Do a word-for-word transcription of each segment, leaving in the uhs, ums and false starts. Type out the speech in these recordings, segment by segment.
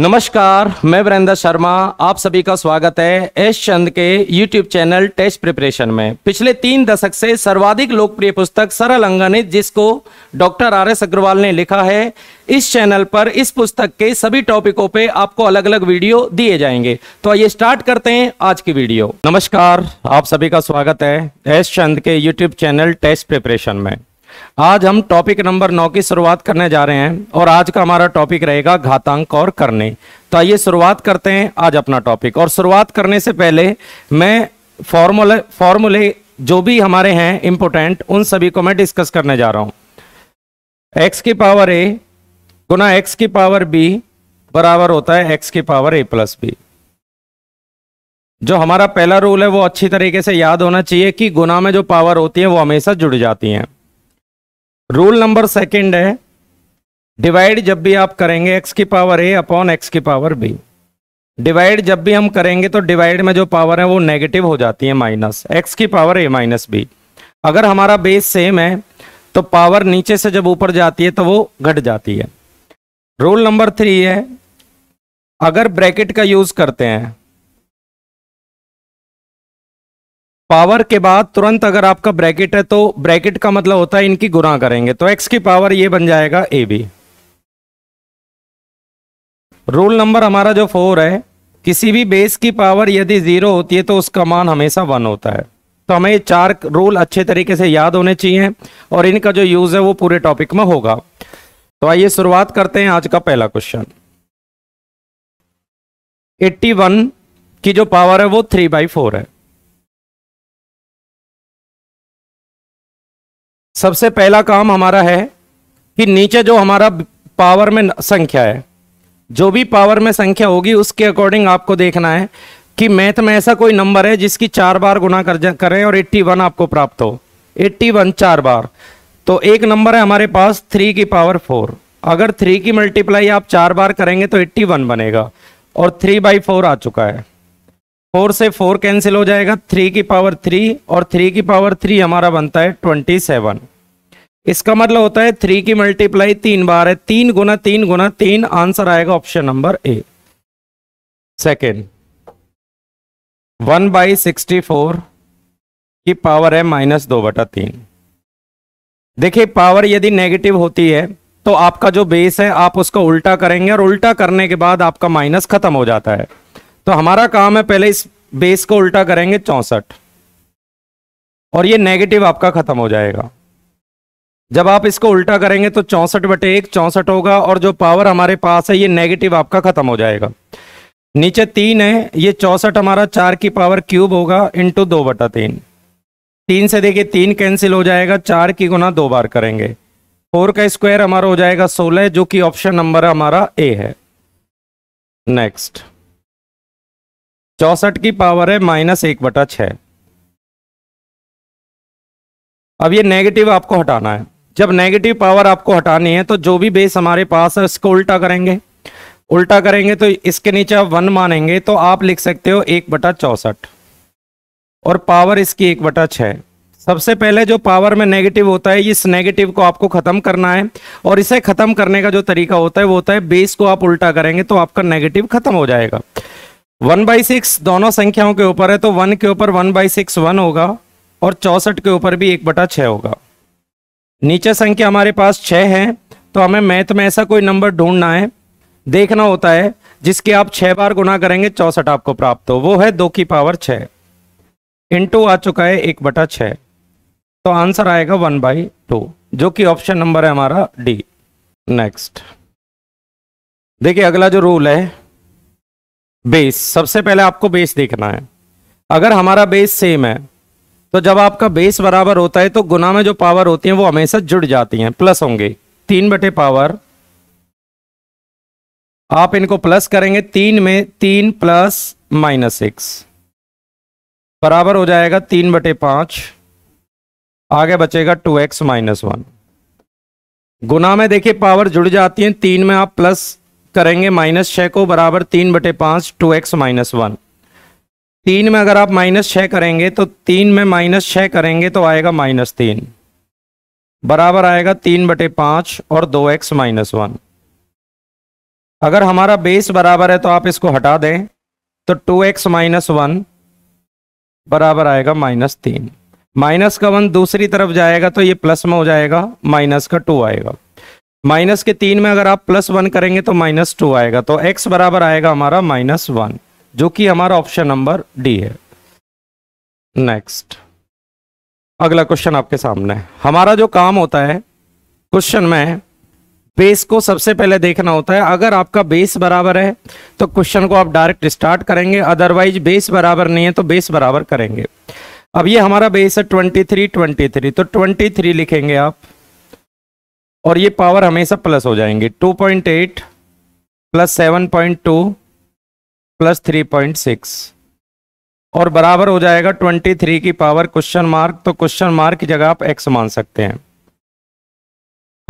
नमस्कार, मैं वृंदा शर्मा, आप सभी का स्वागत है एश चंद के यूट्यूब चैनल टेस्ट प्रिपरेशन में। पिछले तीन दशक से सर्वाधिक लोकप्रिय पुस्तक सरल अंकगणित, जिसको डॉक्टर आर एस अग्रवाल ने लिखा है, इस चैनल पर इस पुस्तक के सभी टॉपिकों पे आपको अलग अलग वीडियो दिए जाएंगे। तो आइए स्टार्ट करते हैं आज की वीडियो। नमस्कार, आप सभी का स्वागत है एश चंद के यूट्यूब चैनल टेस्ट प्रिपरेशन में। आज हम टॉपिक नंबर नौ की शुरुआत करने जा रहे हैं और आज का हमारा टॉपिक रहेगा घातांक और करणी। तो आइए शुरुआत करते हैं आज अपना टॉपिक। और शुरुआत करने से पहले मैं फॉर्मूले फॉर्मूले जो भी हमारे हैं इंपोर्टेंट, उन सभी को मैं डिस्कस करने जा रहा हूं। एक्स की पावर ए गुना एक्स की पावर बी बराबर होता है एक्स की पावर ए प्लस बी। जो हमारा पहला रूल है वो अच्छी तरीके से याद होना चाहिए कि गुना में जो पावर होती है वो हमेशा जुड़ जाती है। रूल नंबर सेकंड है, डिवाइड जब भी आप करेंगे एक्स की पावर ए अपॉन एक्स की पावर बी, डिवाइड जब भी हम करेंगे तो डिवाइड में जो पावर है वो नेगेटिव हो जाती है, माइनस एक्स की पावर ए माइनस बी। अगर हमारा बेस सेम है तो पावर नीचे से जब ऊपर जाती है तो वो घट जाती है। रूल नंबर थ्री है, अगर ब्रैकेट का यूज करते हैं पावर के बाद तुरंत, अगर आपका ब्रैकेट है तो ब्रैकेट का मतलब होता है इनकी गुना करेंगे, तो एक्स की पावर ये बन जाएगा ए बी। रूल नंबर हमारा जो फोर है, किसी भी बेस की पावर यदि जीरो होती है तो उसका मान हमेशा वन होता है। तो हमें ये चार रूल अच्छे तरीके से याद होने चाहिए और इनका जो यूज है वो पूरे टॉपिक में होगा। तो आइए शुरुआत करते हैं आज का पहला क्वेश्चन। एट्टी वन की जो पावर है वो थ्री बाई फोर है। सबसे पहला काम हमारा है कि नीचे जो हमारा पावर में संख्या है, जो भी पावर में संख्या होगी उसके अकॉर्डिंग आपको देखना है कि मैथ में ऐसा कोई नंबर है जिसकी चार बार गुना कर करें और इक्यासी आपको प्राप्त हो। इक्यासी चार बार, तो एक नंबर है हमारे पास थ्री की पावर फोर। अगर थ्री की मल्टीप्लाई आप चार बार करेंगे तो इक्यासी बनेगा और थ्री बाई फोर आ चुका है। फोर से फोर कैंसिल हो जाएगा, थ्री की पावर थ्री और थ्री की पावर थ्री हमारा बनता है सत्ताईस। इसका मतलब होता है थ्री की मल्टीप्लाई तीन बार है, तीन गुना तीन गुना तीन, आंसर आएगा option number A. Second, one by sixty four की पावर है माइनस दो बटा तीन। देखिए पावर यदि नेगेटिव होती है तो आपका जो बेस है आप उसको उल्टा करेंगे और उल्टा करने के बाद आपका माइनस खत्म हो जाता है। तो हमारा काम है पहले इस बेस को उल्टा करेंगे चौंसठ और ये नेगेटिव आपका खत्म हो जाएगा। जब आप इसको उल्टा करेंगे तो चौंसठ बटे एक चौंसठ होगा और जो पावर हमारे पास है ये नेगेटिव आपका खत्म हो जाएगा। नीचे तीन है, ये चौंसठ हमारा चार की पावर क्यूब होगा इंटू दो बटा तीन। तीन से देखिए तीन कैंसिल हो जाएगा, चार की गुना दो बार करेंगे, फोर का स्क्वायर हमारा हो जाएगा सोलह, जो कि ऑप्शन नंबर हमारा ए है। नेक्स्ट, चौसठ की पावर है माइनस एक बटा छः। अब ये नेगेटिव आपको हटाना है। जब नेगेटिव पावर आपको हटानी है तो जो भी बेस हमारे पास है उसको उल्टा करेंगे। उल्टा करेंगे तो इसके नीचे आप वन मानेंगे तो आप लिख सकते हो एक बटा चौसठ और पावर इसकी एक बटा छः। सबसे पहले जो पावर में नेगेटिव होता है इस नेगेटिव को आपको ख़त्म करना है और इसे ख़त्म करने का जो तरीका होता है वो होता है बेस को आप उल्टा करेंगे तो आपका नेगेटिव खत्म हो जाएगा। वन बाई सिक्स दोनों संख्याओं के ऊपर है तो वन के ऊपर वन बाई सिक्स वन होगा और चौसठ के ऊपर भी एक बटा छः होगा। नीचे संख्या हमारे पास छः है तो हमें मैथ में ऐसा कोई नंबर ढूंढना है, देखना होता है जिसके आप छः बार गुना करेंगे चौसठ आपको प्राप्त हो। वो है दो की पावर छः, इंटू आ चुका है एक बटा छः, तो आंसर आएगा वन बाई टू, जो कि ऑप्शन नंबर है हमारा डी। नेक्स्ट देखिए अगला जो रूल है बेस, सबसे पहले आपको बेस देखना है। अगर हमारा बेस सेम है तो जब आपका बेस बराबर होता है तो गुना में जो पावर होती है वो हमेशा जुड़ जाती हैं, प्लस होंगे। तीन बटे पावर आप इनको प्लस करेंगे, तीन में तीन प्लस माइनस सिक्स बराबर हो जाएगा तीन बटे पाँच, आगे बचेगा टू एक्स माइनस वन। गुना में देखिए पावर जुड़ जाती है, तीन में आप प्लस करेंगे माइनस छः को बराबर तीन बटे पाँच टू एक्स माइनस वन। तीन में अगर आप माइनस छः करेंगे तो तीन में माइनस छः करेंगे तो आएगा माइनस तीन बराबर आएगा तीन बटे पाँच और दो एक्स माइनस वन। अगर हमारा बेस बराबर है तो आप इसको हटा दें तो टू एक्स माइनस वन बराबर आएगा माइनस तीन। माइनस का वन दूसरी तरफ जाएगा तो ये प्लस में हो जाएगा, माइनस का टू आएगा। माइनस के तीन में अगर आप प्लस वन करेंगे तो माइनस टू आएगा, तो एक्स बराबर आएगा हमारा माइनस वन, जो कि हमारा ऑप्शन नंबर डी है। नेक्स्ट अगला क्वेश्चन आपके सामने है। हमारा जो काम होता है क्वेश्चन में बेस को सबसे पहले देखना होता है। अगर आपका बेस बराबर है तो क्वेश्चन को आप डायरेक्ट स्टार्ट करेंगे, अदरवाइज बेस बराबर नहीं है तो बेस बराबर करेंगे। अब ये हमारा बेस है तेईस तेईस, तो तेईस लिखेंगे आप और ये पावर हमेशा प्लस हो जाएंगे। Two point eight plus seven point two plus three point six और बराबर हो जाएगा तेईस की पावर क्वेश्चन मार्क, तो क्वेश्चन मार्क की जगह आप एक्स मान सकते हैं।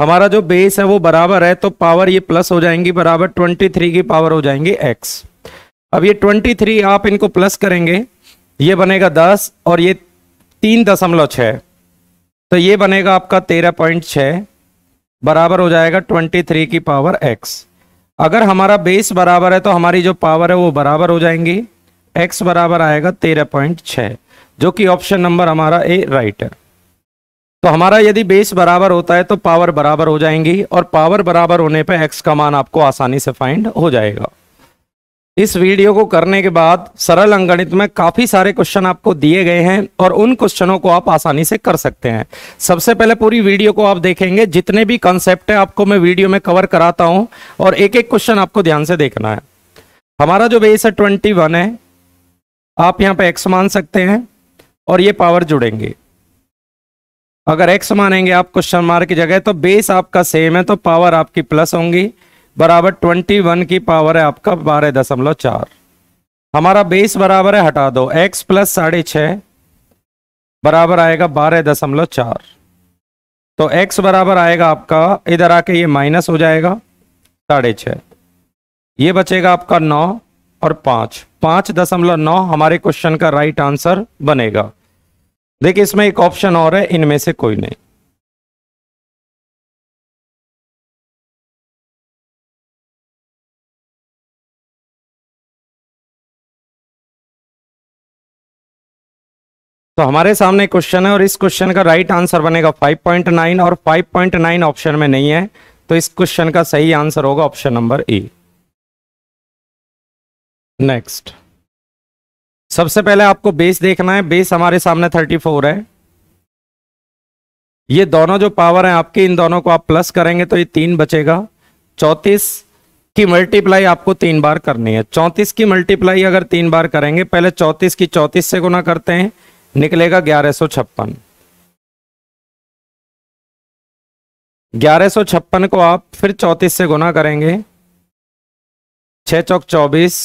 हमारा जो बेस है वो बराबर है तो पावर ये प्लस हो जाएंगी, बराबर तेईस की पावर हो जाएंगी x। अब ये तेईस आप इनको प्लस करेंगे, ये बनेगा दस और ये तीन दशमलव छः, तो ये बनेगा आपका तेरह पॉइंट छः बराबर हो जाएगा तेईस की पावर x। अगर हमारा बेस बराबर है तो हमारी जो पावर है वो बराबर हो जाएंगी, x बराबर आएगा तेरह पॉइंट छः, जो कि ऑप्शन नंबर हमारा ए राइट है। तो हमारा यदि बेस बराबर होता है तो पावर बराबर हो जाएंगी और पावर बराबर होने पे एक्स का मान आपको आसानी से फाइंड हो जाएगा। इस वीडियो को करने के बाद सरल अंकगणित में काफ़ी सारे क्वेश्चन आपको दिए गए हैं और उन क्वेश्चनों को आप आसानी से कर सकते हैं। सबसे पहले पूरी वीडियो को आप देखेंगे, जितने भी कॉन्सेप्ट है आपको मैं वीडियो में कवर कराता हूँ और एक एक क्वेश्चन आपको ध्यान से देखना है। हमारा जो बेस है ट्वेंटी वन है, आप यहाँ पे एक्स मान सकते हैं और ये पावर जुड़ेंगे। अगर एक्स मानेंगे आप क्वेश्चन मार्क की जगह तो बेस आपका सेम है तो पावर आपकी प्लस होंगी, बराबर इक्कीस की पावर है आपका बारह दशमलव चार। हमारा बेस बराबर है, हटा दो, एक्स प्लस साढ़े छः बराबर आएगा बारह दशमलव चार, तो एक्स बराबर आएगा आपका, इधर आके ये माइनस हो जाएगा साढ़े छः, ये बचेगा आपका नौ और पाँच, पाँच दशमलव नौ हमारे क्वेश्चन का राइट आंसर बनेगा। देखिए इसमें एक ऑप्शन और है, इनमें से कोई नहीं। तो हमारे सामने क्वेश्चन है और इस क्वेश्चन का राइट आंसर बनेगा फाइव पॉइंट नाइन और फाइव पॉइंट नाइन ऑप्शन में नहीं है, तो इस क्वेश्चन का सही आंसर होगा ऑप्शन नंबर ई। नेक्स्ट सबसे पहले आपको बेस देखना है। बेस हमारे सामने चौंतीस है, ये दोनों जो पावर हैं आपकी, इन दोनों को आप प्लस करेंगे तो ये तीन बचेगा। चौंतीस की मल्टीप्लाई आपको तीन बार करनी है, चौंतीस की मल्टीप्लाई अगर तीन बार करेंगे, पहले चौंतीस की चौंतीस से गुना करते हैं, निकलेगा ग्यारह सौ छप्पन। ग्यारह सौ छप्पन को आप फिर चौंतीस से गुना करेंगे, छः चौक चौबीस,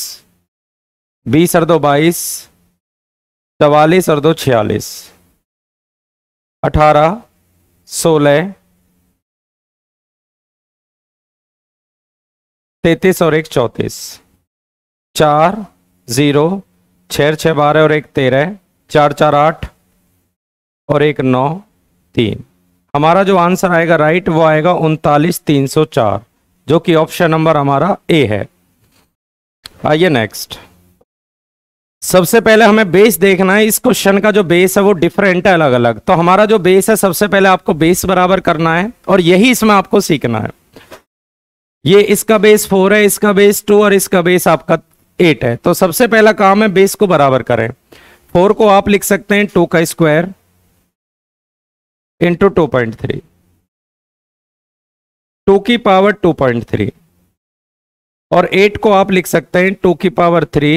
बीस और दो बाईस, चवालीस और दो छियालीस, अठारह, सोलह, तैतीस और एक चौंतीस, चार जीरो, छः छः बारह और एक तेरह, चार चार आठ और एक नौ तीन। हमारा जो आंसर आएगा राइट वो आएगा उनतालीस तीन सौ चार, जो कि ऑप्शन नंबर हमारा ए है। आइए नेक्स्ट, सबसे पहले हमें बेस देखना है। इस क्वेश्चन का जो बेस है वो डिफरेंट है अलग अलग, तो हमारा जो बेस है सबसे पहले आपको बेस बराबर करना है और यही इसमें आपको सीखना है। ये इसका बेस फोर है, इसका बेस टू और इसका बेस आपका एट है, तो सबसे पहला काम है बेस को बराबर करें। फोर को आप लिख सकते हैं टू का square into two point three, two की पावर टू पॉइंट थ्री और एट को आप लिख सकते हैं टू की power three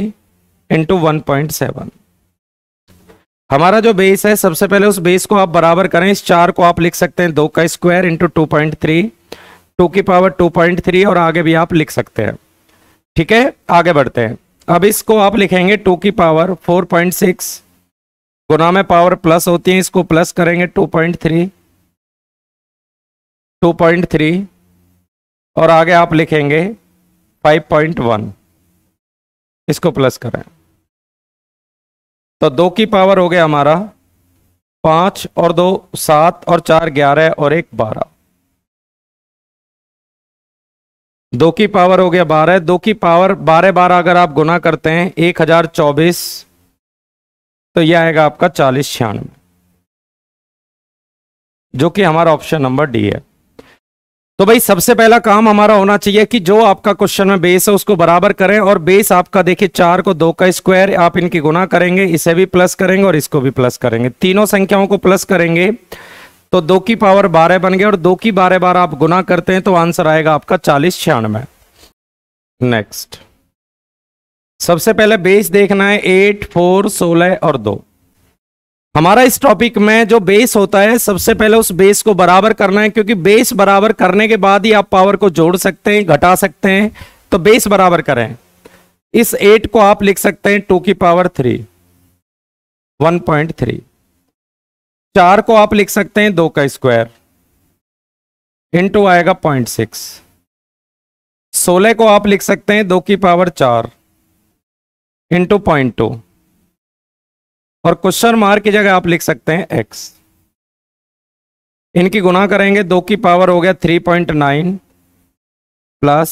into one point seven. हमारा जो बेस है सबसे पहले उस बेस को आप बराबर करें। इस चार को आप लिख सकते हैं दो का square into two point three, two की पावर टू पॉइंट थ्री और आगे भी आप लिख सकते हैं। ठीक है, आगे बढ़ते हैं। अब इसको आप लिखेंगे टू की पावर फोर पॉइंट सिक्स, गुना में पावर प्लस होती है, इसको प्लस करेंगे two point three, two point three और आगे आप लिखेंगे फाइव पॉइंट वन, इसको प्लस करें तो दो की पावर हो गया हमारा पाँच और दो सात और चार ग्यारह और एक बारह। दो की पावर हो गया बारह, दो की पावर बारह बारह अगर आप गुना करते हैं एक हजार चौबीस, तो यह आएगा आपका चालीस छियानवे, जो कि हमारा ऑप्शन नंबर डी है। तो भाई सबसे पहला काम हमारा होना चाहिए कि जो आपका क्वेश्चन में बेस है उसको बराबर करें, और बेस आपका देखिए चार को दो का स्क्वायर, आप इनकी गुना करेंगे, इसे भी प्लस करेंगे और इसको भी प्लस करेंगे, तीनों संख्याओं को प्लस करेंगे तो दो की पावर बारह बन गए, और दो की बारह बार आप गुना करते हैं तो आंसर आएगा आपका चालीस छियानवे। नेक्स्ट सबसे पहले बेस देखना है एट फोर सोलह और दो। हमारा इस टॉपिक में जो बेस होता है सबसे पहले उस बेस को बराबर करना है, क्योंकि बेस बराबर करने के बाद ही आप पावर को जोड़ सकते हैं, घटा सकते हैं। तो बेस बराबर करें, इस एट को आप लिख सकते हैं टू की power three one point three, चार को आप लिख सकते हैं दो का स्क्वायर इंटू आएगा पॉइंट सिक्स, सोलह को आप लिख सकते हैं दो की पावर चार इंटू पॉइंट टू, और क्वेश्चन मार्क की जगह आप लिख सकते हैं एक्स। इनकी गुना करेंगे, दो की पावर हो गया थ्री पॉइंट नाइन प्लस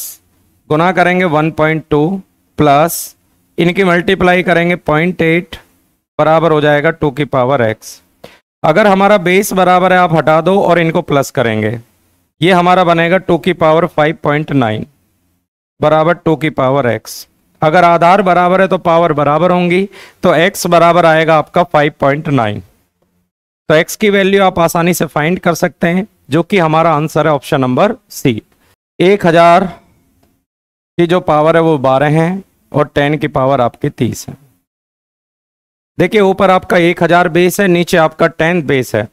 गुना करेंगे वन पॉइंट टू प्लस इनकी मल्टीप्लाई करेंगे पॉइंट एट बराबर हो जाएगा टू की पावर एक्स। अगर हमारा बेस बराबर है आप हटा दो और इनको प्लस करेंगे, ये हमारा बनेगा टू की पावर फाइव पॉइंट नाइन बराबर टू की पावर एक्स। अगर आधार बराबर है तो पावर बराबर होंगी, तो एक्स बराबर आएगा आपका फाइव पॉइंट नाइन। तो एक्स की वैल्यू आप आसानी से फाइंड कर सकते हैं, जो कि हमारा आंसर है ऑप्शन नंबर सी। एक हजार की जो पावर है वो बारह है और टेन की पावर आपकी तीस है। देखिए ऊपर आपका एक हजार बेस है, नीचे आपका टेन बेस है।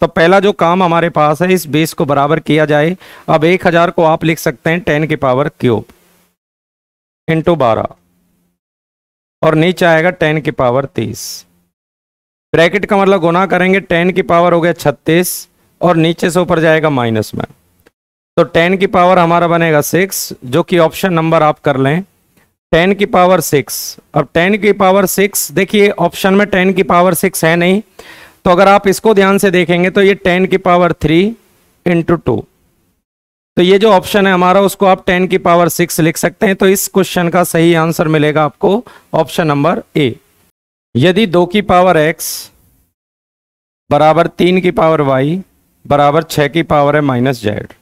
तो पहला जो काम हमारे पास है इस बेस को बराबर किया जाए। अब एक हजार को आप लिख सकते हैं टेन की पावर क्यूब इंटू बारह और नीचे आएगा टेन की पावर तीस। ब्रैकेट का मतलब गुना करेंगे, टेन की पावर हो गया छत्तीस और नीचे से ऊपर जाएगा माइनस में, तो टेन की पावर हमारा बनेगा सिक्स, जो कि ऑप्शन नंबर आप कर लें टेन की पावर सिक्स। अब टेन की पावर सिक्स देखिए ऑप्शन में टेन की पावर सिक्स है नहीं, तो अगर आप इसको ध्यान से देखेंगे तो ये टेन की पावर थ्री इंटू टू, तो ये जो ऑप्शन है हमारा उसको आप टेन की पावर सिक्स लिख सकते हैं। तो इस क्वेश्चन का सही आंसर मिलेगा आपको ऑप्शन नंबर ए। यदि दो की पावर एक्स बराबर तीन की पावर वाई बराबर छः की पावर है माइनस जेड।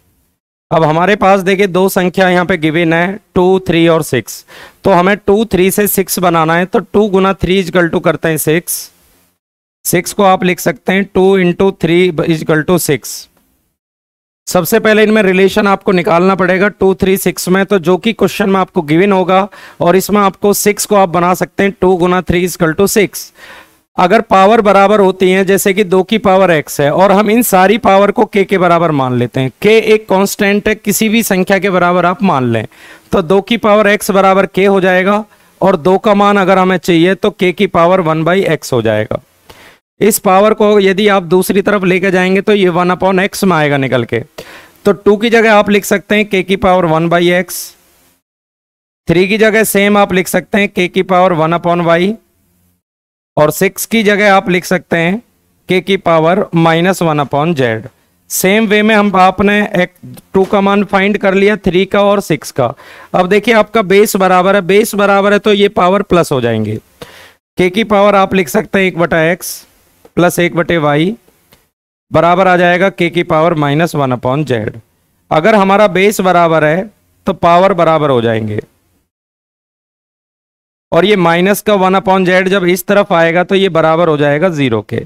अब हमारे पास देखिए दो संख्या यहाँ पे गिवन है टू थ्री और सिक्स, तो हमें टू थ्री से सिक्स बनाना है। तो टू गुना थ्री इजकल टू करते हैं सिक्स, सिक्स को आप लिख सकते हैं two into three equal to six. सबसे पहले इनमें रिलेशन आपको निकालना पड़ेगा टू थ्री सिक्स में, तो जो कि क्वेश्चन में आपको गिवन होगा, और इसमें आपको सिक्स को आप बना सकते हैं टू गुना थ्री इजकल टू सिक्स। अगर पावर बराबर होती है जैसे कि दो की पावर एक्स है और हम इन सारी पावर को के के बराबर मान लेते हैं, के एक कांस्टेंट है, किसी भी संख्या के बराबर आप मान लें, तो दो की पावर एक्स बराबर के हो जाएगा, और दो का मान अगर हमें चाहिए तो के की पावर वन बाई एक्स हो जाएगा। इस पावर को यदि आप दूसरी तरफ लेके जाएंगे तो ये वन अपॉन एक्स में आएगा निकल के, तो टू की जगह आप लिख सकते हैं के की power one by x, three की जगह सेम आप लिख सकते हैं के की पावर वन अपॉन वाई, और सिक्स की जगह आप लिख सकते हैं के की power minus one upon z. Same way में हम आपने एक टू का मान फाइंड कर लिया, थ्री का और सिक्स का। अब देखिए आपका बेस बराबर है, बेस बराबर है तो ये पावर प्लस हो जाएंगे। के की पावर आप लिख सकते हैं एक बटा एक्स प्लस एक बटे वाई बराबर आ जाएगा के की power minus one upon z. अगर हमारा बेस बराबर है तो पावर बराबर हो जाएंगे, और ये माइनस का वन अपॉन जेड जब इस तरफ आएगा तो ये बराबर हो जाएगा जीरो के।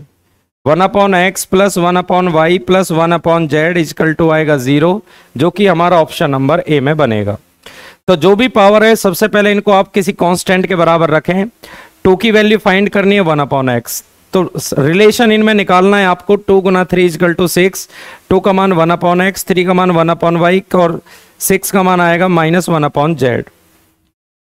One upon x plus one upon y plus one upon z equal to आएगा जीरो, जो कि हमारा ऑप्शन नंबर ए में बनेगा। तो जो भी पावर है सबसे पहले इनको आप किसी कांस्टेंट के बराबर रखें। टू की वैल्यू फाइंड करनी है वन अपॉन एक्स, तो रिलेशन इनमें निकालना है आपको टू गुना three equal to six. Two का मान वन अपॉन एक्स, थ्री का मान वन अपॉन वाई और सिक्स का मान आएगा माइनस वन अपॉन जेड।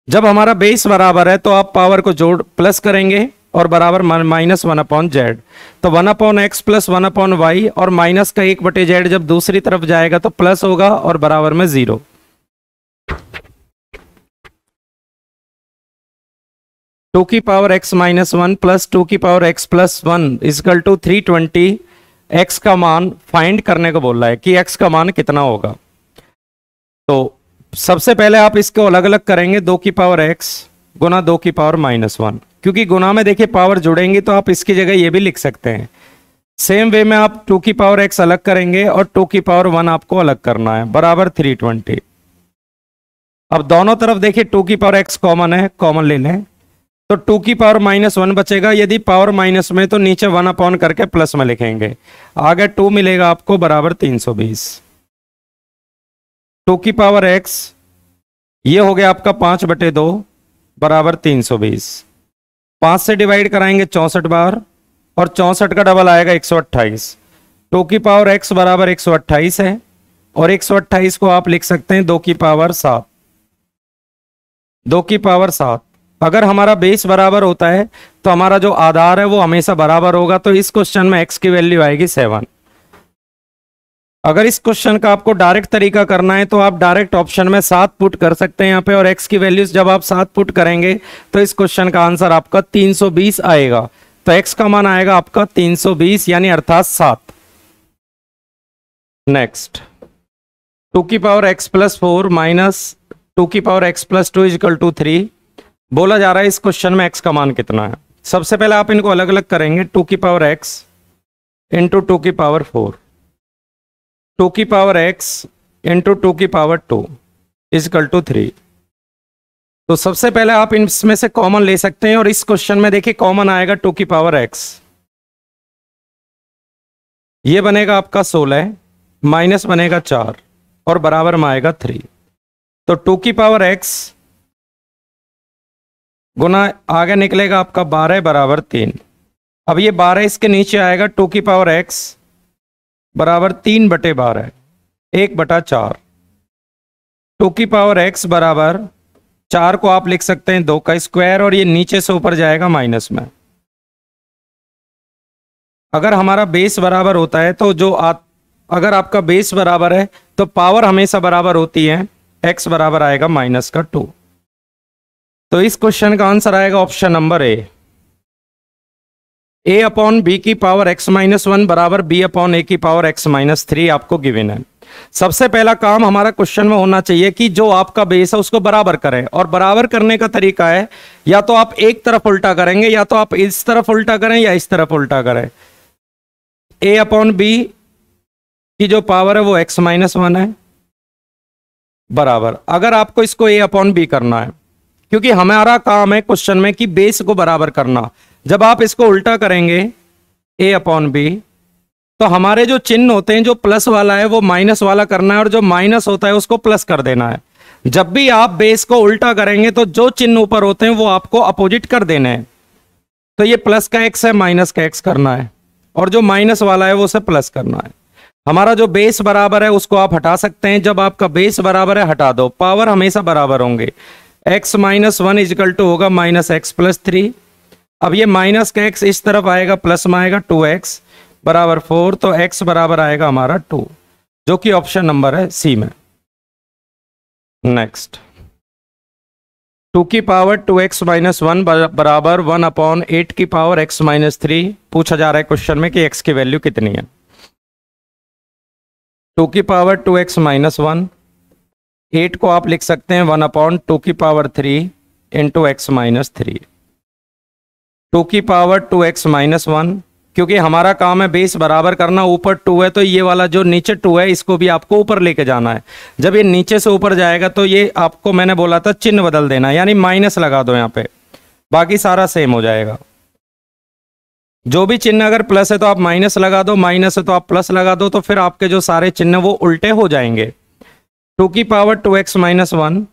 जब हमारा बेस बराबर है तो आप पावर को जोड़ प्लस करेंगे और बराबर माइनस वन अपॉन जेड। तो one upon x plus one upon y और माइनस का एक बटे जेड जब दूसरी तरफ जाएगा तो प्लस होगा और बराबर में जीरो। टू की power x minus one plus two की power x plus one is equal to three twenty. X का मान फाइंड करने को बोल रहा है कि एक्स का मान कितना होगा, तो सबसे पहले आप इसको अलग अलग करेंगे, दो की पावर एक्स गुना दो की पावर माइनस वन, क्योंकि गुना में देखिए पावर जुड़ेंगी तो आप इसकी जगह ये भी लिख सकते हैं। सेम वे में आप टू की पावर एक्स अलग करेंगे और टू की पावर वन आपको अलग करना है, बराबर थ्री ट्वेंटी। अब दोनों तरफ देखिए टू की पावर एक्स कॉमन है, कॉमन ले लें तो टू की पावर माइनस वन बचेगा। यदि पावर माइनस में तो नीचे वन अपॉन करके प्लस में लिखेंगे, आगे टू मिलेगा आपको, बराबर तीन सौ बीस। टू की पावर एक्स ये हो गया आपका पांच बटे दो बराबर तीन सौ बीस। पांच से डिवाइड कराएंगे चौसठ बार और चौसठ का डबल आएगा एक सौ अट्ठाईस। टू की पावर एक्स बराबर एक सौ अट्ठाईस है और एक सौ अट्ठाईस को आप लिख सकते हैं दो की पावर सात, दो की पावर सात। अगर हमारा बेस बराबर होता है तो हमारा जो आधार है वो हमेशा बराबर होगा, तो इस क्वेश्चन में एक्स की वैल्यू आएगी सेवन। अगर इस क्वेश्चन का आपको डायरेक्ट तरीका करना है तो आप डायरेक्ट ऑप्शन में सात पुट कर सकते हैं यहाँ पे, और एक्स की वैल्यूज जब आप सात पुट करेंगे तो इस क्वेश्चन का आंसर आपका तीन सौ बीस आएगा। तो x का मान आएगा आपका तीन सौ बीस यानी अर्थात सात। नेक्स्ट टू की power x plus four minus two की power x plus two is equal to three. बोला जा रहा है इस क्वेश्चन में x का मान कितना है। सबसे पहले आप इनको अलग अलग करेंगे, टू की पावर x इंटू टू की पावर फोर, टू की पावर x इंटू टू की power two is equal to three. तो सबसे पहले आप इनमें से कॉमन ले सकते हैं और इस क्वेश्चन में देखिए कॉमन आएगा टू की पावर एक्स, ये बनेगा आपका सोलह माइनस बनेगा चार और बराबर में आएगा थ्री। तो टू की पावर एक्स गुना आगे निकलेगा आपका बारह बराबर तीन। अब ये बारह इसके नीचे आएगा, टू की पावर एक्स बराबर तीन बटे बारह एक बटा चार। टू की पावर एक्स बराबर चार को आप लिख सकते हैं दो का स्क्वायर और ये नीचे से ऊपर जाएगा माइनस में। अगर हमारा बेस बराबर होता है तो जो आ, अगर आपका बेस बराबर है तो पावर हमेशा बराबर होती है, एक्स बराबर आएगा माइनस का टू। तो इस क्वेश्चन का आंसर आएगा option number A. A upon b की पावर एक्स माइनस वन बराबर बी अपॉन ए की पावर एक्स माइनस थ्री आपको गिवन है। सबसे पहला काम हमारा क्वेश्चन में होना चाहिए कि जो आपका बेस है उसको बराबर करें, और बराबर करने का तरीका है या तो आप एक तरफ उल्टा करेंगे या तो आप इस तरफ उल्टा करें या इस तरफ उल्टा करें। a अपॉन बी की जो पावर है वो x माइनस वन है बराबर, अगर आपको इसको a अपॉन बी करना है, क्योंकि हमारा काम है क्वेश्चन में कि बेस को बराबर करना। जब आप इसको उल्टा करेंगे a अपॉन बी तो हमारे जो चिन्ह होते हैं, जो प्लस वाला है वो माइनस वाला करना है और जो माइनस होता है उसको प्लस कर देना है। जब भी आप बेस को उल्टा करेंगे तो जो चिन्ह ऊपर होते हैं वो आपको अपोजिट कर देने हैं। तो ये प्लस का एक्स है, माइनस का एक्स करना है और जो माइनस वाला है वो उसे प्लस करना है। हमारा जो बेस बराबर है उसको आप हटा सकते हैं, जब आपका बेस बराबर है हटा दो, पावर हमेशा बराबर होंगे। X minus one is equal to होगा माइनस एक्स प्लस थ्री। अब ये माइनस का एक्स इस तरफ आएगा, प्लस में आएगा टू एक्स बराबर फोर, तो x बराबर आएगा हमारा टू, जो कि ऑप्शन नंबर है सी में। नेक्स्ट टू की power two x minus one बराबर वन अपॉन एट की पावर x माइनस थ्री। पूछा जा रहा है क्वेश्चन में कि x की वैल्यू कितनी है। टू की power two x minus one, eight को आप लिख सकते हैं वन अपॉन टू की power three into x minus three. Two की power two x minus one, क्योंकि हमारा काम है बेस बराबर करना, ऊपर टू है तो ये वाला जो नीचे टू है इसको भी आपको ऊपर लेके जाना है। जब ये नीचे से ऊपर जाएगा तो ये आपको मैंने बोला था चिन्ह बदल देना, यानी माइनस लगा दो यहाँ पे, बाकी सारा सेम हो जाएगा। जो भी चिन्ह अगर प्लस है तो आप माइनस लगा दो, माइनस है तो आप प्लस लगा दो, तो फिर आपके जो सारे चिन्ह वो उल्टे हो जाएंगे। टू की power two x minus one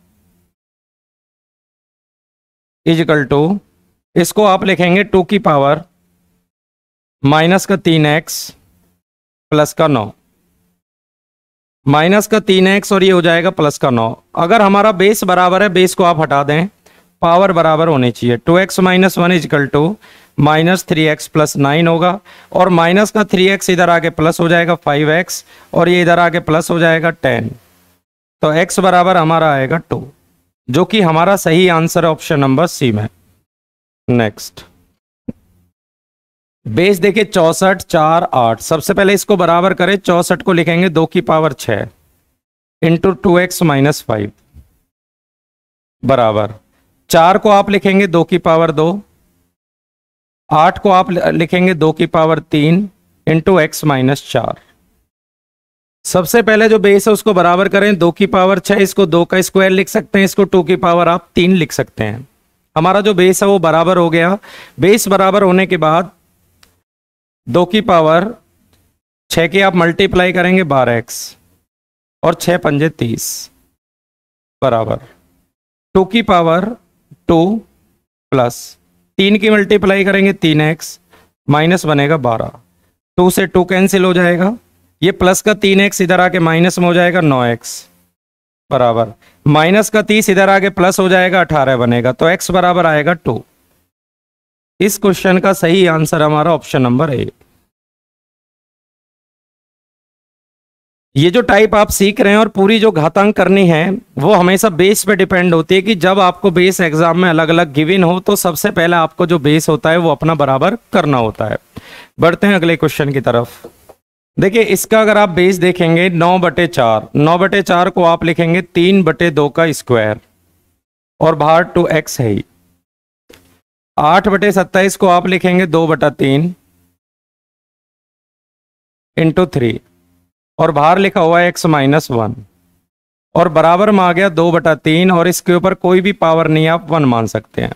is equal to, इसको आप लिखेंगे टू की पावर माइनस का तीन एक्स प्लस का नौ, माइनस का तीन एक्स और ये हो जाएगा प्लस का नौ। अगर हमारा बेस बराबर है, बेस को आप हटा दें, पावर बराबर होनी चाहिए। Two x minus one is equal to minus three x plus nine होगा, और माइनस का थ्री एक्स इधर आके प्लस हो जाएगा फाइव एक्स और ये इधर आके प्लस हो जाएगा टेन। तो एक्स बराबर हमारा आएगा टू, जो कि हमारा सही आंसर है ऑप्शन नंबर सी में। नेक्स्ट बेस देखिए चौसठ चार आठ, सबसे पहले इसको बराबर करें। चौसठ को लिखेंगे दो की पावर छः into two x minus five, बराबर चार को आप लिखेंगे दो की पावर दो, आठ को आप लिखेंगे दो की पावर तीन इंटू एक्स माइनस चार। सबसे पहले जो बेस है उसको बराबर करें, दो की पावर छः, इसको दो का स्क्वायर लिख सकते हैं, इसको टू की पावर आप तीन लिख सकते हैं। हमारा जो बेस है वो बराबर हो गया। बेस बराबर होने के बाद दो की पावर छः की आप मल्टीप्लाई करेंगे बारह एक्स और छः पंजे तीस बराबर टू की पावर टू प्लस तीन की मल्टीप्लाई करेंगे तीन एक्स माइनस बनेगा बारह, टू से टू कैंसिल हो जाएगा, ये प्लस का तीन एक्स इधर आके माइनस में हो जाएगा नौ एक्स बराबर माइनस का तीस इधर आके प्लस हो जाएगा अठारह बनेगा, तो एक्स बराबर आएगा टू। इस क्वेश्चन का सही आंसर हमारा ऑप्शन नंबर ए। ये जो टाइप आप सीख रहे हैं और पूरी जो घातांक करनी है वो हमेशा बेस पे डिपेंड होती है कि जब आपको बेस एग्जाम में अलग अलग गिवन हो तो सबसे पहले आपको जो बेस होता है वो अपना बराबर करना होता है। बढ़ते हैं अगले क्वेश्चन की तरफ। देखिए इसका अगर आप बेस देखेंगे नौ बटे चार, नौ बटे चार को आप लिखेंगे तीन बटे दो का स्क्वायर और बाहर टू एक्स है ही। आठ बटे सत्ताईस को आप लिखेंगे दो बटा तीन इंटू थ्री और बाहर लिखा हुआ है एक्स माइनस वन और बराबर में आ गया दो बटा तीन और इसके ऊपर कोई भी पावर नहीं, आप वन मान सकते हैं।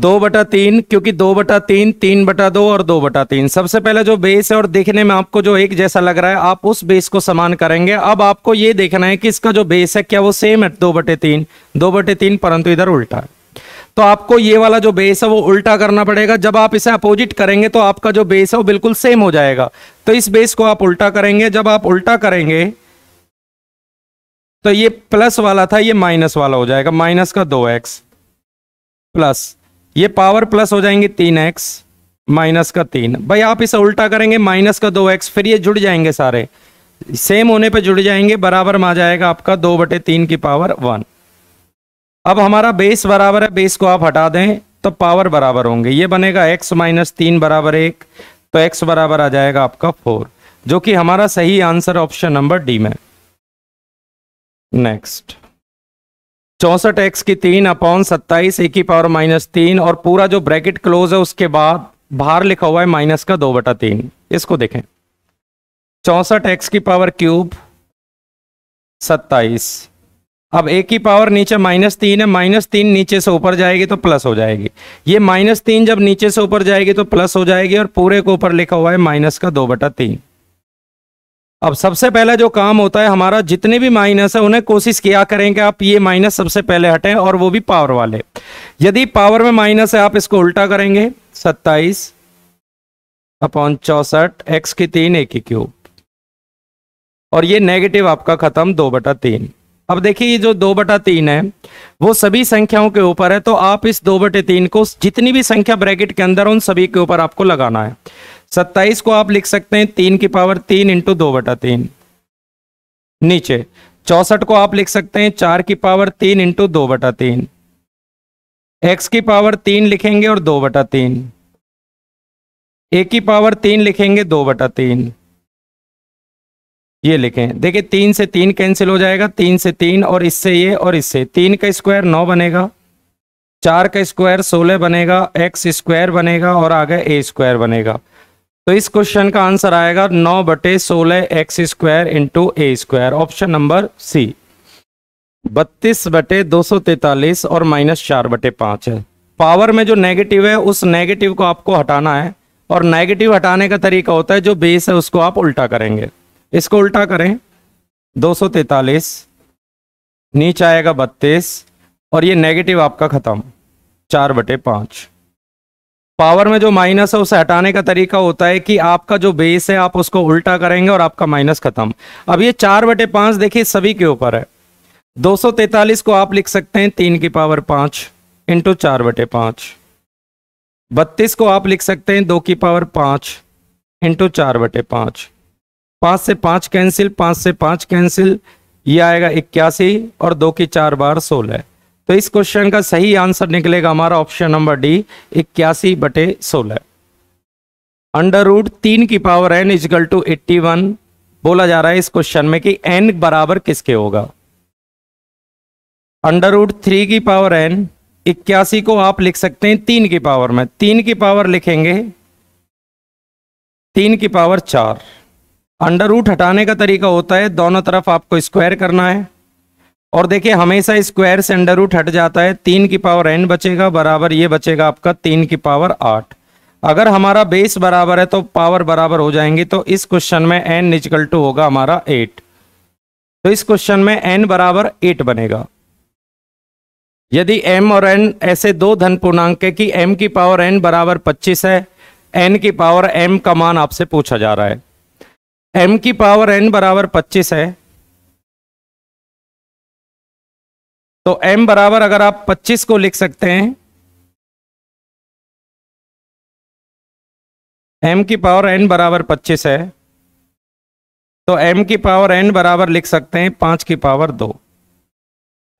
दो बटा तीन क्योंकि दो बटा तीन, तीन बटा दो और दो बटा तीन। सबसे पहले जो बेस है और देखने में आपको जो एक जैसा लग रहा है आप उस बेस को समान करेंगे। अब आपको ये देखना है कि इसका जो बेस है क्या वो सेम है दो बटे तीन, दो बटे तीन परंतु इधर उल्टा है, तो आपको ये वाला जो बेस है वो उल्टा करना पड़ेगा। जब आप इसे अपोजिट करेंगे तो आपका जो बेस है वो बिल्कुल सेम हो जाएगा। तो इस बेस को आप उल्टा करेंगे, जब आप उल्टा करेंगे तो ये प्लस वाला था ये माइनस वाला हो जाएगा, माइनस का दो एक्स प्लस ये पावर प्लस हो जाएंगे तीन एक्स माइनस का तीन। भाई आप इसे उल्टा करेंगे माइनस का दो एक्स, फिर ये जुड़ जाएंगे, सारे सेम होने पे जुड़ जाएंगे, बराबर में आ जाएगा आपका दो बटे तीन की पावर वन। अब हमारा बेस बराबर है, बेस को आप हटा दें तो पावर बराबर होंगे, ये बनेगा एक्स माइनस तीन बराबर एक, तो एक्स बराबर आ जाएगा आपका फोर, जो कि हमारा सही आंसर ऑप्शन नंबर डी में। नेक्स्ट चौंसठ एक्स की तीन अपॉन सत्ताईस एक की पावर माइनस तीन और पूरा जो ब्रैकेट क्लोज है उसके बाद बाहर लिखा हुआ है माइनस का दो बटा तीन। इसको देखें चौंसठ एक्स की पावर क्यूब सत्ताईस, अब एक की पावर नीचे माइनस तीन है, माइनस तीन नीचे से ऊपर जाएगी तो प्लस हो जाएगी, ये माइनस तीन जब नीचे से ऊपर जाएगी तो प्लस हो जाएगी और पूरे को ऊपर लिखा हुआ है माइनस का दो बटा तीन। अब सबसे पहला जो काम होता है हमारा, जितने भी माइनस है उन्हें कोशिश किया करें कि आप ये माइनस सबसे पहले हटें और वो भी पावर वाले। यदि पावर में माइनस है आप इसको उल्टा करेंगे सत्ताईस अपॉन चौसठ एक्स की तीन एक की क्यूब और ये नेगेटिव आपका खत्म दो बटा तीन। अब देखिए ये जो दो बटा तीन है वो सभी संख्याओं के ऊपर है, तो आप इस दो बटे तीन को जितनी भी संख्या ब्रैकेट के अंदर उन सभी के ऊपर आपको लगाना है। सत्ताईस को आप लिख सकते हैं तीन की पावर तीन इंटू दो बटा तीन, नीचे चौसठ को आप लिख सकते हैं चार की पावर तीन इंटू दो बटा तीन, एक्स की पावर तीन लिखेंगे और दो बटा तीन, एक की पावर तीन लिखेंगे दो बटा तीन, ये लिखें। देखिए तीन से तीन कैंसिल हो जाएगा, तीन से तीन और इससे ये और इससे, तीन का स्क्वायर नौ बनेगा, चार का स्क्वायर सोलह बनेगा, एक्स स्क्वायर बनेगा और आगे ए स्क्वायर बनेगा। तो इस क्वेश्चन का आंसर आएगा नौ बटे सोलह x square into a square, option number C. बत्तीस बटे दो सौ तैतालीस और माइनस चार बटे पाँच है। पावर में जो नेगेटिव है उस नेगेटिव को आपको हटाना है और नेगेटिव हटाने का तरीका होता है जो बेस है उसको आप उल्टा करेंगे। इसको उल्टा करें दो सौ तैतालीस नीचे आएगा बत्तीस और ये नेगेटिव आपका खत्म चार बटे पाँच। पावर में जो माइनस है उसे हटाने का तरीका होता है कि आपका जो बेस है आप उसको उल्टा करेंगे और आपका माइनस खत्म। अब ये चार बटे पाँच देखिए सभी के ऊपर है, दो सौ तैतालीस को आप लिख सकते हैं तीन की पावर पाँच इंटू चार बटे पाँच, बत्तीस को आप लिख सकते हैं दो की पावर पाँच इंटू चार बटे पाँच, पाँच से पाँच कैंसिल, पाँच से पाँच कैंसिल, ये आएगा इक्यासी और दो की चार बार सोलह। तो इस क्वेश्चन का सही आंसर निकलेगा हमारा ऑप्शन नंबर डी इक्यासी बटे सोलह। अंडर रूट तीन की power n is equal to eighty बोला जा रहा है इस क्वेश्चन में कि एन बराबर किसके होगा। अंडर रूट थ्री की पावर एन, इक्यासी को आप लिख सकते हैं तीन की पावर में, तीन की पावर लिखेंगे तीन की पावर चार। अंडर रूट हटाने का तरीका होता है दोनों तरफ आपको स्क्वायर करना है, और देखिए हमेशा स्क्वायर से अंडर रूट हट जाता है, तीन की पावर एन बचेगा बराबर ये बचेगा आपका तीन की पावर आठ। अगर हमारा बेस बराबर है तो पावर बराबर हो जाएंगी, तो इस क्वेश्चन में एन इक्वल टू होगा हमारा एट, तो इस क्वेश्चन में एन बराबर एट बनेगा। यदि एम और एन ऐसे दो धन पूर्णांक है कि एम की पावर एन बराबर पच्चीस है, एन की पावर एम का मान आपसे पूछा जा रहा है, एम की पावर एन बराबर पच्चीस है, तो एम बराबर अगर आप पच्चीस को लिख सकते हैं, एम की पावर एन बराबर पच्चीस है, तो एम की पावर एन बराबर लिख सकते हैं पाँच की पावर दो।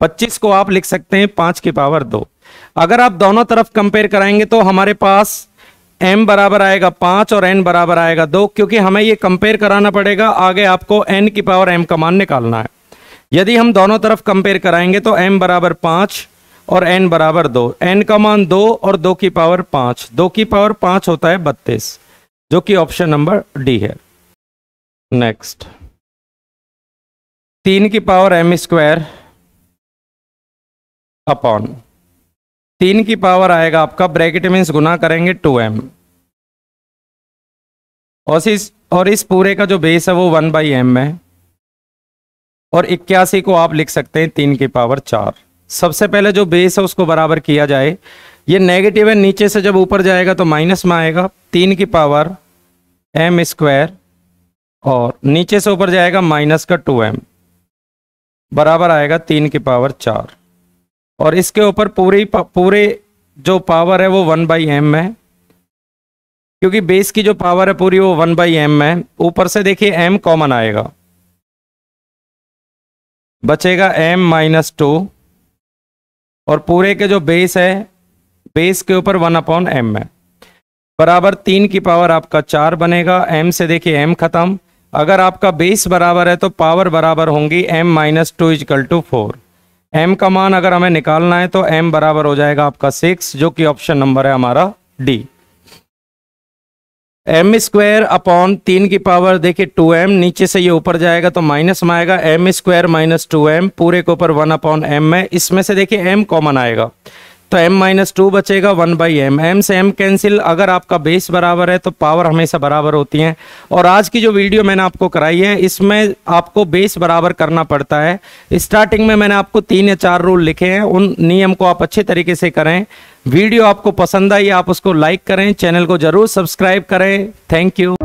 पच्चीस को आप लिख सकते हैं पाँच की पावर दो। अगर आप दोनों तरफ कंपेयर कराएंगे तो हमारे पास एम बराबर आएगा पाँच और एन बराबर आएगा दो, क्योंकि हमें ये कंपेयर कराना पड़ेगा, आगे आपको एन की पावर एम का मान निकालना है। यदि हम दोनों तरफ कंपेयर कराएंगे तो एम बराबर पाँच और एन बराबर दो, एन का मान दो और दो की पावर पाँच, दो की पावर पाँच होता है बत्तीस, जो कि ऑप्शन नंबर डी है। नेक्स्ट, तीन की पावर एम स्क्वायर अपॉन तीन की पावर आएगा आपका ब्रैकेट मीन्स गुना करेंगे टू एम, और इस और इस पूरे का जो बेस है वो वन बाई एम है, और इक्यासी को आप लिख सकते हैं तीन की पावर चार। सबसे पहले जो बेस है उसको बराबर किया जाए, ये नेगेटिव है, नीचे से जब ऊपर जाएगा तो माइनस में आएगा, तीन की पावर एम स्क्वायर और नीचे से ऊपर जाएगा माइनस का टू एम बराबर आएगा तीन की पावर चार, और इसके ऊपर पूरी पूरे जो पावर है वो वन बाई एम है, क्योंकि बेस की जो पावर है पूरी वो वन बाई एम है। ऊपर से देखिए एम कॉमन आएगा, बचेगा एम माइनस टू, और पूरे के जो बेस है बेस के ऊपर वन अपॉन एम है बराबर तीन की पावर आपका चार बनेगा। एम से देखिए एम खत्म, अगर आपका बेस बराबर है तो पावर बराबर होंगी m minus two is equal to four. M का मान अगर हमें निकालना है तो एम बराबर हो जाएगा आपका सिक्स, जो कि ऑप्शन नंबर है हमारा डी। एम स्क्वायर अपॉन तीन की पावर देखिए टू एम, नीचे से ये ऊपर जाएगा तो माइनस में आएगा m square minus two m, पूरे के ऊपर वन अपॉन एम है, इसमें से देखिए एम कॉमन आएगा तो एम माइनस टू बचेगा वन बाई एम, एम से एम कैंसिल। अगर आपका बेस बराबर है तो पावर हमेशा बराबर होती है, और आज की जो वीडियो मैंने आपको कराई है इसमें आपको बेस बराबर करना पड़ता है। स्टार्टिंग में मैंने आपको तीन या चार रूल लिखे हैं, उन नियम को आप अच्छे तरीके से करें। वीडियो आपको पसंद आई आप उसको लाइक करें, चैनल को जरूर सब्सक्राइब करें। Thank you.